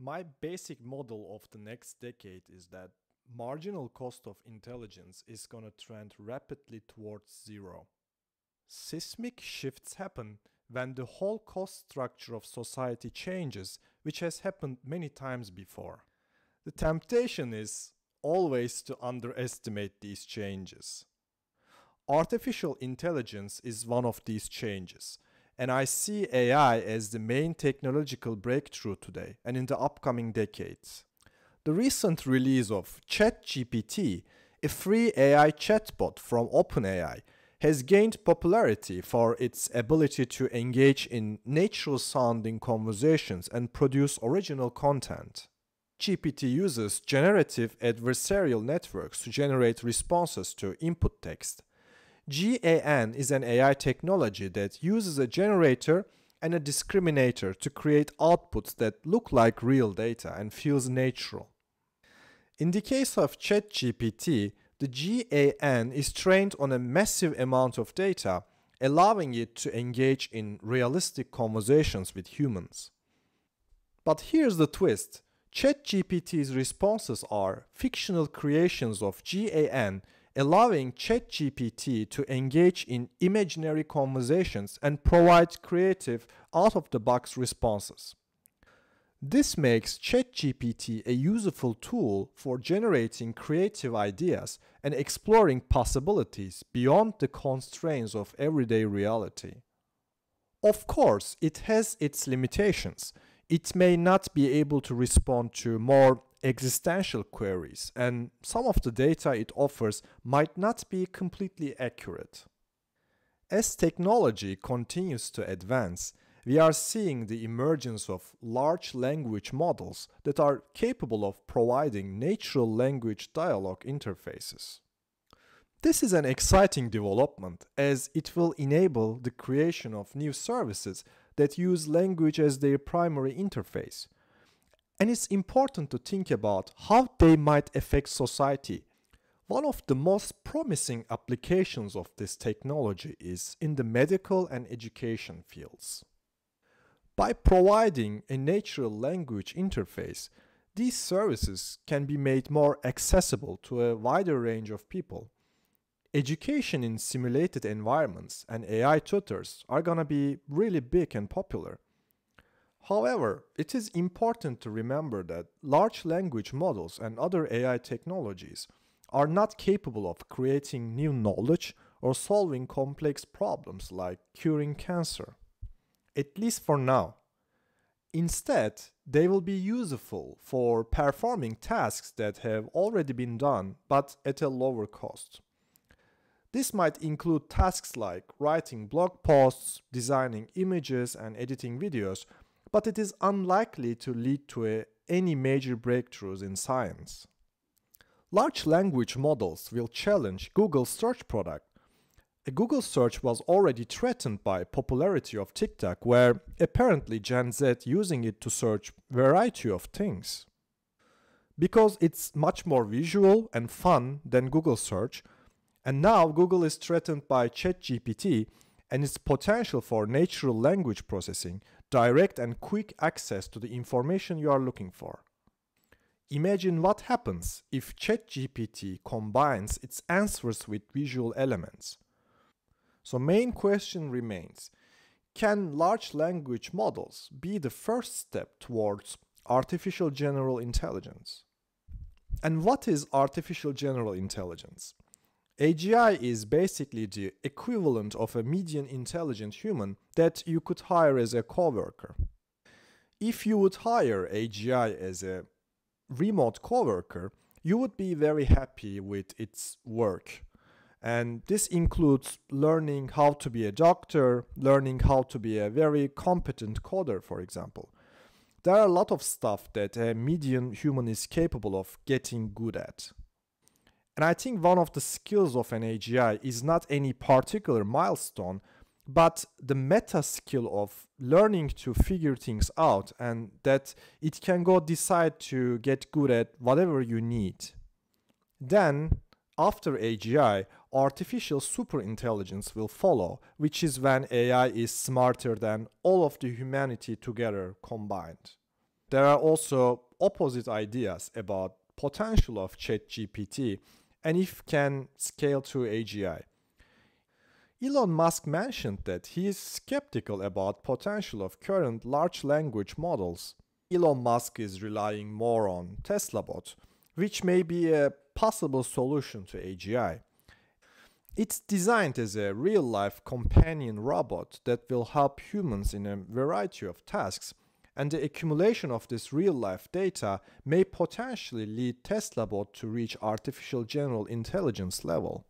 My basic model of the next decade is that marginal cost of intelligence is going to trend rapidly towards zero. Seismic shifts happen when the whole cost structure of society changes, which has happened many times before. The temptation is always to underestimate these changes. Artificial intelligence is one of these changes, and I see AI as the main technological breakthrough today and in the upcoming decades. The recent release of ChatGPT, a free AI chatbot from OpenAI, has gained popularity for its ability to engage in natural-sounding conversations and produce original content. GPT uses generative adversarial networks to generate responses to input text. GAN is an AI technology that uses a generator and a discriminator to create outputs that look like real data and feels natural. In the case of ChatGPT, the GAN is trained on a massive amount of data, allowing it to engage in realistic conversations with humans. But here's the twist. ChatGPT's responses are fictional creations of GAN, allowing ChatGPT to engage in imaginary conversations and provide creative, out-of-the-box responses. This makes ChatGPT a useful tool for generating creative ideas and exploring possibilities beyond the constraints of everyday reality. Of course, it has its limitations. It may not be able to respond to more existential queries, and some of the data it offers might not be completely accurate. As technology continues to advance, we are seeing the emergence of large language models that are capable of providing natural language dialogue interfaces. This is an exciting development, as it will enable the creation of new services that use language as their primary interface. And it's important to think about how they might affect society. One of the most promising applications of this technology is in the medical and education fields. By providing a natural language interface, these services can be made more accessible to a wider range of people. Education in simulated environments and AI tutors are going to be really big and popular. However, it is important to remember that large language models and other AI technologies are not capable of creating new knowledge or solving complex problems like curing cancer, at least for now. Instead, they will be useful for performing tasks that have already been done but at a lower cost. This might include tasks like writing blog posts, designing images, and editing videos, but it is unlikely to lead to any major breakthroughs in science. Large language models will challenge Google's search product. A Google search was already threatened by popularity of TikTok, where apparently Gen Z using it to search variety of things. Because it's much more visual and fun than Google search, and now Google is threatened by ChatGPT and its potential for natural language processing, direct and quick access to the information you are looking for. Imagine what happens if ChatGPT combines its answers with visual elements. So main question remains, can large language models be the first step towards artificial general intelligence? And what is artificial general intelligence? AGI is basically the equivalent of a median intelligent human that you could hire as a coworker. If you would hire AGI as a remote coworker, you would be very happy with its work. And this includes learning how to be a doctor, learning how to be a very competent coder, for example. There are a lot of stuff that a median human is capable of getting good at. And I think one of the skills of an AGI is not any particular milestone, but the meta skill of learning to figure things out, and that it can go decide to get good at whatever you need. Then, after AGI, artificial superintelligence will follow, which is when AI is smarter than all of the humanity together combined. There are also opposite ideas about potential of ChatGPT and if can scale to AGI. Elon Musk mentioned that he is skeptical about potential of current large language models. Elon Musk is relying more on TeslaBot, which may be a possible solution to AGI. It's designed as a real-life companion robot that will help humans in a variety of tasks, and the accumulation of this real-life data may potentially lead TeslaBot to reach artificial general intelligence level.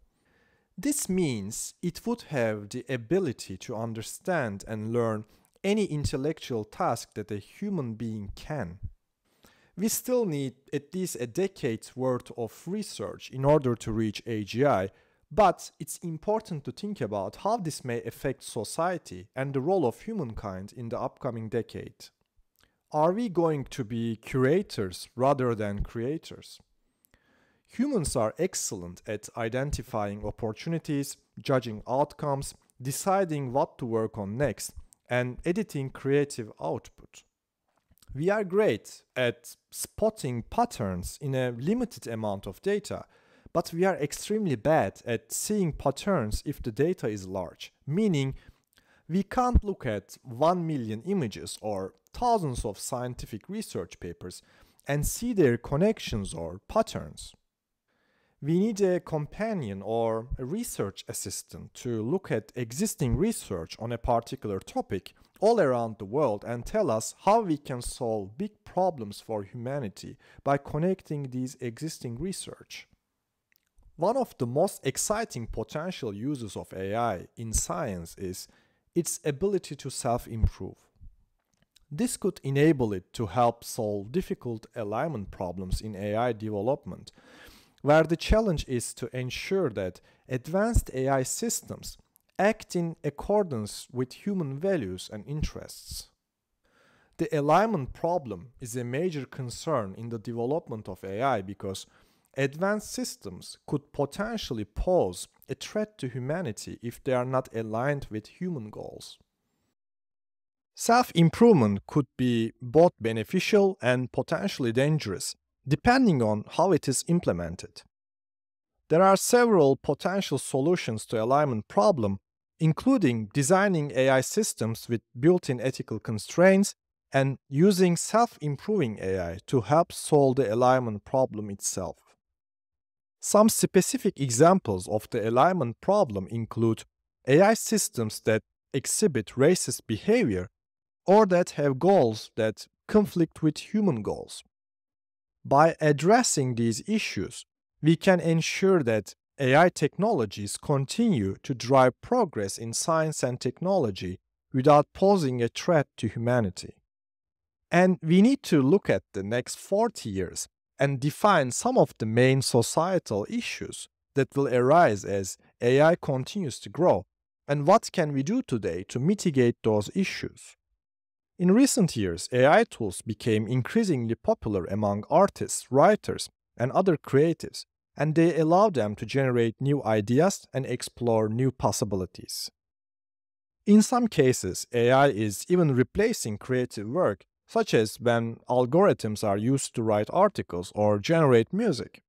This means it would have the ability to understand and learn any intellectual task that a human being can. We still need at least a decade's worth of research in order to reach AGI, but it's important to think about how this may affect society and the role of humankind in the upcoming decade. Are we going to be curators rather than creators? Humans are excellent at identifying opportunities, judging outcomes, deciding what to work on next, and editing creative output. We are great at spotting patterns in a limited amount of data, but we are extremely bad at seeing patterns if the data is large, meaning we can't look at 1 million images or thousands of scientific research papers and see their connections or patterns. We need a companion or a research assistant to look at existing research on a particular topic all around the world and tell us how we can solve big problems for humanity by connecting these existing research. One of the most exciting potential uses of AI in science is its ability to self-improve. This could enable it to help solve difficult alignment problems in AI development, where the challenge is to ensure that advanced AI systems act in accordance with human values and interests. The alignment problem is a major concern in the development of AI because advanced systems could potentially pose a threat to humanity if they are not aligned with human goals. Self-improvement could be both beneficial and potentially dangerous, depending on how it is implemented. There are several potential solutions to alignment problem, including designing AI systems with built-in ethical constraints and using self-improving AI to help solve the alignment problem itself. Some specific examples of the alignment problem include AI systems that exhibit racist behavior or that have goals that conflict with human goals. By addressing these issues, we can ensure that AI technologies continue to drive progress in science and technology without posing a threat to humanity. And we need to look at the next 40 years and define some of the main societal issues that will arise as AI continues to grow, and what can we do today to mitigate those issues. In recent years, AI tools became increasingly popular among artists, writers, and other creatives, and they allow them to generate new ideas and explore new possibilities. In some cases, AI is even replacing creative work, such as when algorithms are used to write articles or generate music.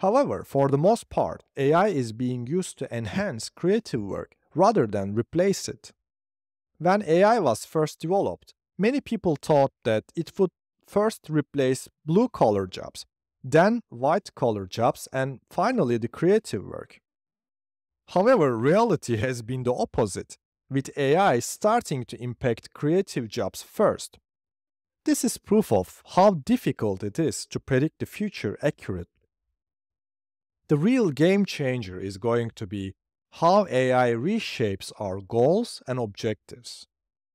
However, for the most part, AI is being used to enhance creative work rather than replace it. When AI was first developed, many people thought that it would first replace blue-collar jobs, then white-collar jobs, and finally the creative work. However, reality has been the opposite, with AI starting to impact creative jobs first. This is proof of how difficult it is to predict the future accurately. The real game changer is going to be how AI reshapes our goals and objectives.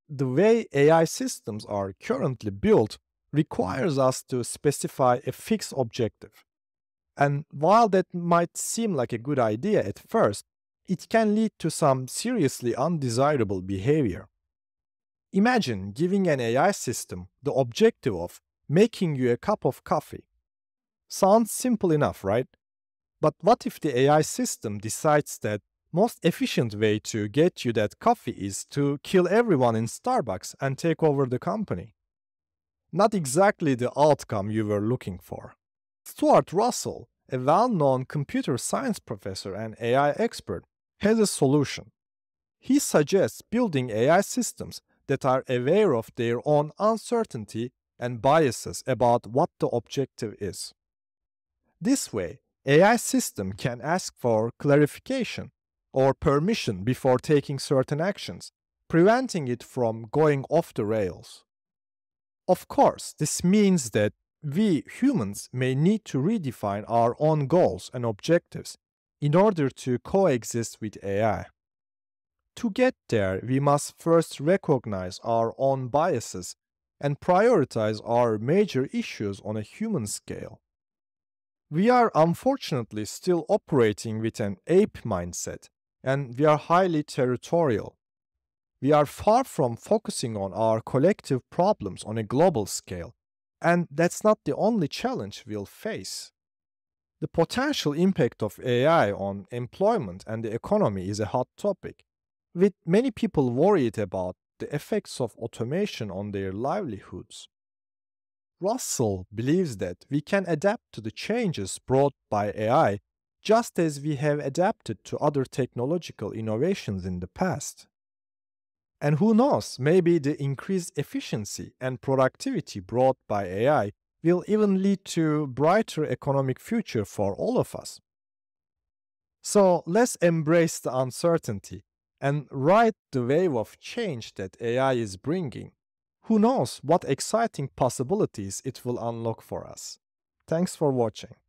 The way AI systems are currently built requires us to specify a fixed objective. And while that might seem like a good idea at first, it can lead to some seriously undesirable behavior. Imagine giving an AI system the objective of making you a cup of coffee. Sounds simple enough, right? But what if the AI system decides that most efficient way to get you that coffee is to kill everyone in Starbucks and take over the company? not exactly the outcome you were looking for. Stuart Russell, a well-known computer science professor and AI expert, has a solution. He suggests building AI systems that are aware of their own uncertainty and biases about what the objective is. This way, AI system can ask for clarification or permission before taking certain actions, preventing it from going off the rails. Of course, this means that we humans may need to redefine our own goals and objectives in order to coexist with AI. To get there, we must first recognize our own biases and prioritize our major issues on a human scale. We are unfortunately still operating with an ape mindset, and we are highly territorial. We are far from focusing on our collective problems on a global scale, and that's not the only challenge we'll face. The potential impact of AI on employment and the economy is a hot topic, with many people worried about the effects of automation on their livelihoods. Russell believes that we can adapt to the changes brought by AI just as we have adapted to other technological innovations in the past. And who knows, maybe the increased efficiency and productivity brought by AI will even lead to a brighter economic future for all of us. So let's embrace the uncertainty and ride the wave of change that AI is bringing. Who knows what exciting possibilities it will unlock for us. Thanks for watching.